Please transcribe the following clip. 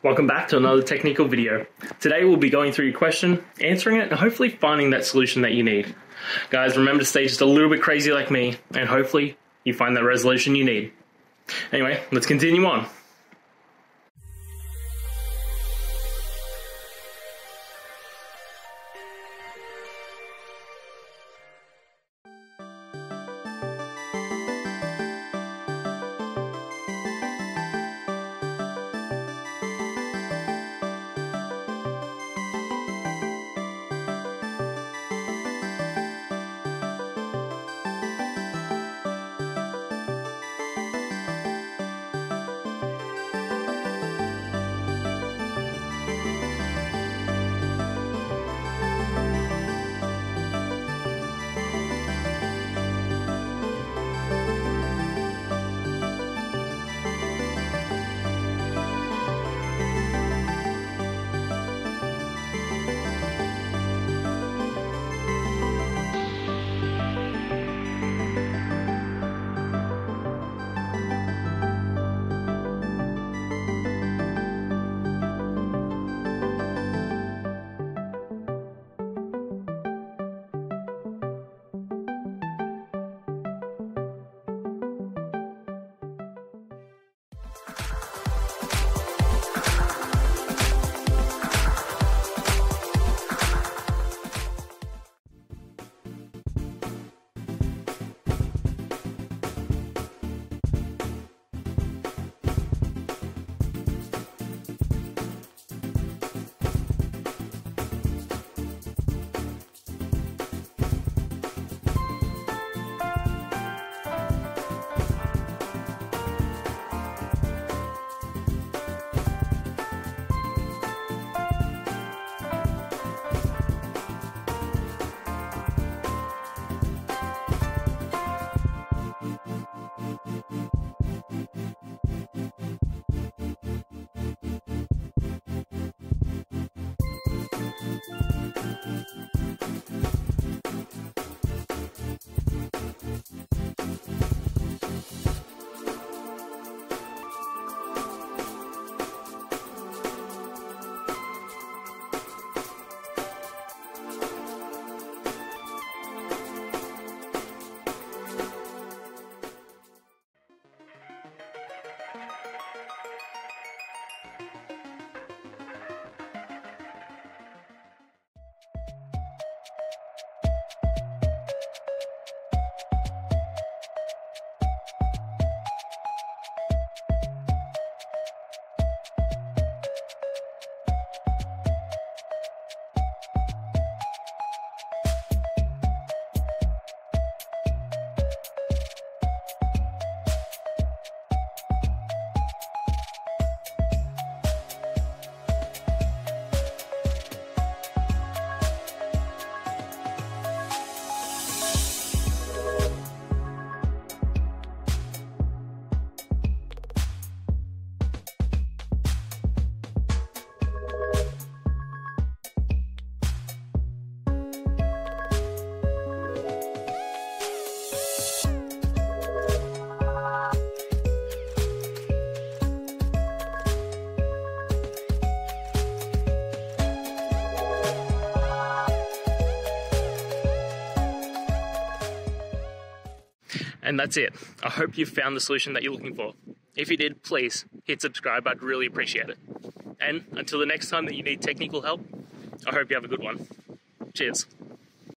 Welcome back to another technical video. Today we'll be going through your question, answering it, and hopefully finding that solution that you need. Guys, remember to stay just a little bit crazy like me, and hopefully you find that resolution you need. Anyway, let's continue on. And that's it. I hope you found the solution that you're looking for. If you did, please hit subscribe. I'd really appreciate it. And until the next time that you need technical help, I hope you have a good one. Cheers.